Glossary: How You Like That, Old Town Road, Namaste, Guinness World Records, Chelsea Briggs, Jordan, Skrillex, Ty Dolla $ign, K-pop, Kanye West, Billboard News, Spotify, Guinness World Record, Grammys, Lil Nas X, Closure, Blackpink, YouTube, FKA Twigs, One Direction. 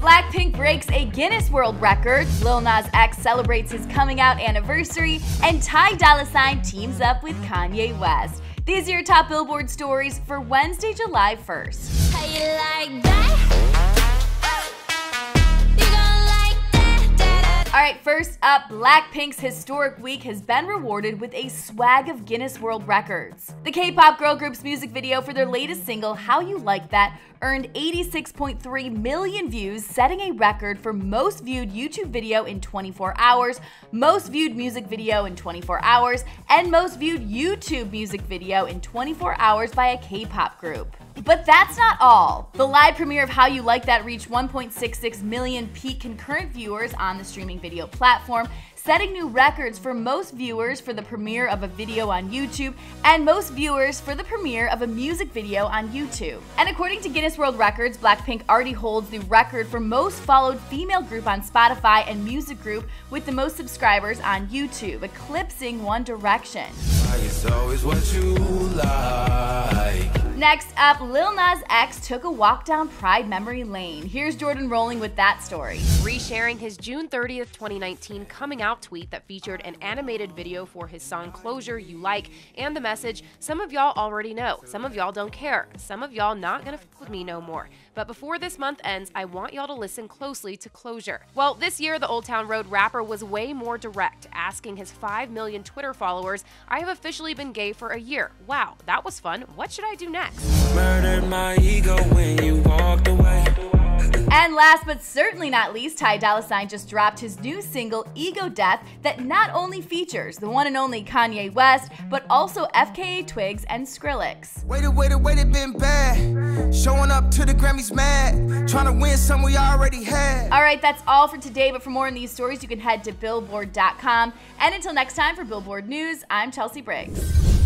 Blackpink breaks a Guinness World Record, Lil Nas X celebrates his coming out anniversary, and Ty Dolla $ign teams up with Kanye West. These are your top Billboard stories for Wednesday, July 1st. How you like that? You gonna like that, that, that. All right, first up, Blackpink's historic week has been rewarded with a swag of Guinness World Records. The K-pop girl group's music video for their latest single, How You Like That, earned 86.3 million views, setting a record for most viewed YouTube video in 24 hours, most viewed music video in 24 hours, and most viewed YouTube music video in 24 hours by a K-pop group. But that's not all. The live premiere of How You Like That reached 1.66 million peak concurrent viewers on the streaming video platform, setting new records for most viewers for the premiere of a video on YouTube and most viewers for the premiere of a music video on YouTube. And according to Guinness World Records, Blackpink already holds the record for most followed female group on Spotify and music group with the most subscribers on YouTube, eclipsing One Direction. It's always what you like. Next up, Lil Nas X took a walk down Pride memory lane. Here's Jordan rolling with that story. Resharing his June 30th, 2019 coming out tweet that featured an animated video for his song Closure, You Like, and the message, some of y'all already know, some of y'all don't care, some of y'all not gonna fuck with me no more. But before this month ends, I want y'all to listen closely to Closure. Well, this year, the Old Town Road rapper was way more direct, asking his 5 million Twitter followers, I have officially been gay for a year. Wow, that was fun. What should I do next? Murdered my ego when you walked away. And last but certainly not least, Ty Dolla $ign just dropped his new single, Ego Death, that not only features the one and only Kanye West, but also FKA Twigs and Skrillex. Wait, been bad. Showing up to the Grammys mad. Trying to win some we already had. All right, that's all for today, but for more on these stories, you can head to billboard.com. And until next time for Billboard News, I'm Chelsea Briggs.